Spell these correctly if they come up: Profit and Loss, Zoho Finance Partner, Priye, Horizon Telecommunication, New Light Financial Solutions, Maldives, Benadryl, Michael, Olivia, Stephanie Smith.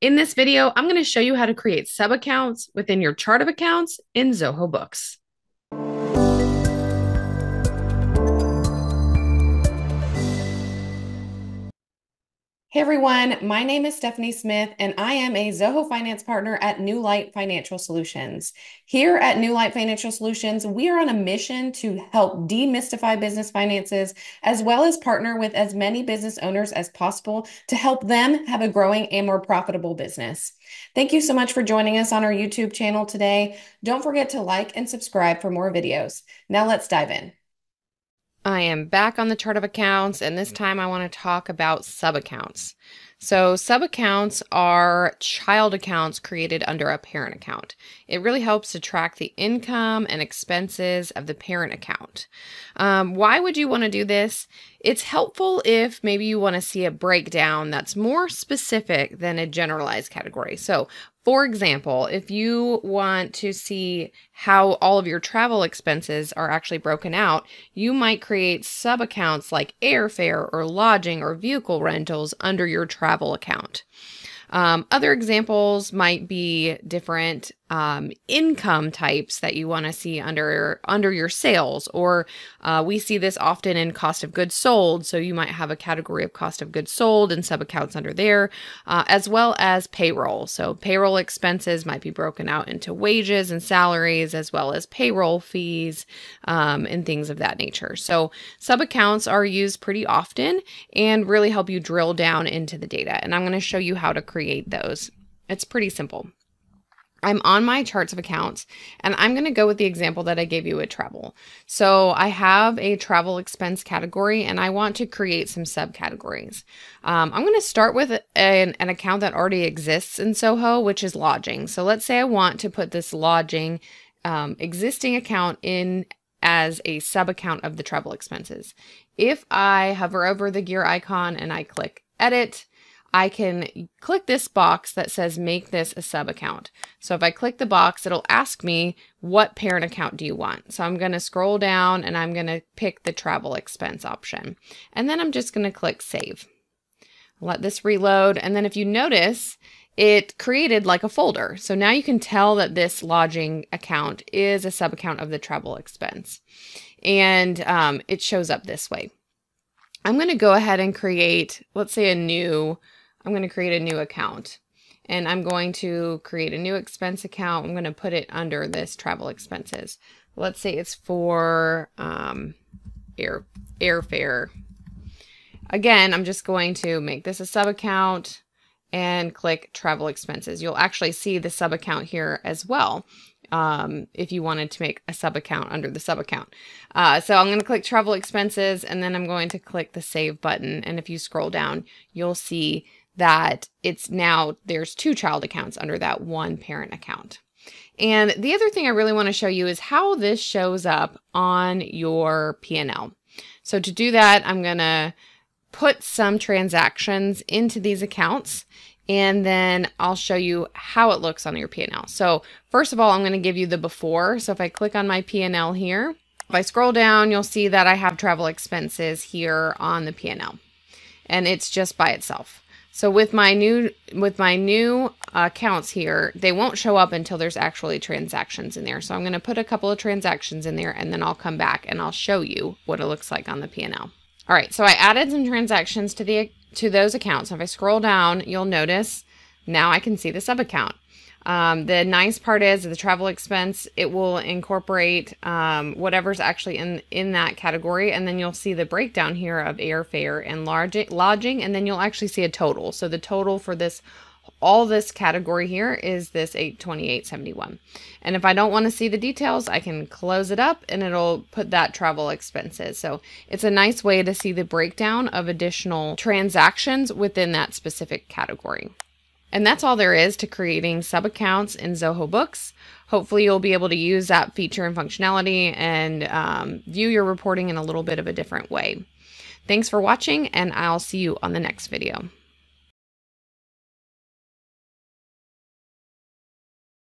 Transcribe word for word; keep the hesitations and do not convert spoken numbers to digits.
In this video, I'm going to show you how to create sub-accounts within your chart of accounts in Zoho Books. Hey everyone, my name is Stephanie Smith and I am a Zoho Finance Partner at New Light Financial Solutions. Here at New Light Financial Solutions, we are on a mission to help demystify business finances as well as partner with as many business owners as possible to help them have a growing and more profitable business. Thank you so much for joining us on our YouTube channel today. Don't forget to like and subscribe for more videos. Now let's dive in. I am back on the chart of accounts, and this time I want to talk about sub-accounts. So sub-accounts are child accounts created under a parent account. It really helps to track the income and expenses of the parent account. Um, why would you want to do this? It's helpful if maybe you want to see a breakdown that's more specific than a generalized category. So for example, if you want to see how all of your travel expenses are actually broken out, you might create sub-accounts like airfare or lodging or vehicle rentals under your travel account. Um, other examples might be different um, income types that you want to see under, under your sales, or uh, we see this often in cost of goods sold. So you might have a category of cost of goods sold and sub-accounts under there, uh, as well as payroll. So payroll expenses might be broken out into wages and salaries, as well as payroll fees um, and things of that nature. So sub-accounts are used pretty often and really help you drill down into the data. And I'm going to show you how to create create those. It's pretty simple. I'm on my charts of accounts, and I'm going to go with the example that I gave you with travel. So I have a travel expense category, and I want to create some subcategories. Um, I'm going to start with an, an account that already exists in Zoho, which is lodging. So let's say I want to put this lodging um, existing account in as a sub-account of the travel expenses. If I hover over the gear icon and I click edit, I can click this box that says make this a sub-account. So if I click the box, it'll ask me what parent account do you want. So I'm going to scroll down and I'm going to pick the travel expense option. And then I'm just going to click save. Let this reload. And then if you notice, it created like a folder. So now you can tell that this lodging account is a sub-account of the travel expense. And um, it shows up this way. I'm going to go ahead and create, let's say a new I'm going to create a new account, and I'm going to create a new expense account. I'm going to put it under this travel expenses. Let's say it's for um, air airfare. Again, I'm just going to make this a sub-account and click travel expenses. You'll actually see the sub-account here as well. Um, if you wanted to make a sub-account under the sub-account. Uh, so I'm going to click travel expenses, and then I'm going to click the save button. And if you scroll down, you'll see that it's now there's two child accounts under that one parent account. And the other thing I really want to show you is how this shows up on your P and L. So to do that, I'm going to put some transactions into these accounts, and then I'll show you how it looks on your P and L. So first of all, I'm going to give you the before. So if I click on my P and L here, if I scroll down, you'll see that I have travel expenses here on the P and L, and it's just by itself. So with my new with my new accounts here, they won't show up until there's actually transactions in there. So I'm going to put a couple of transactions in there, and then I'll come back and I'll show you what it looks like on the P and L. All right, so I added some transactions to the to those accounts. If I scroll down, you'll notice now I can see the sub-account. Um, the nice part is the travel expense, it will incorporate um, whatever's actually in, in that category, and then you'll see the breakdown here of airfare and lodging, and then you'll actually see a total. So the total for this, all this category here is this eight twenty-eight seventy-one. And if I don't want to see the details, I can close it up and it'll put that travel expenses. So it's a nice way to see the breakdown of additional transactions within that specific category. And that's all there is to creating sub-accounts in Zoho Books. Hopefully you'll be able to use that feature and functionality and um, view your reporting in a little bit of a different way. Thanks for watching, and I'll see you on the next video.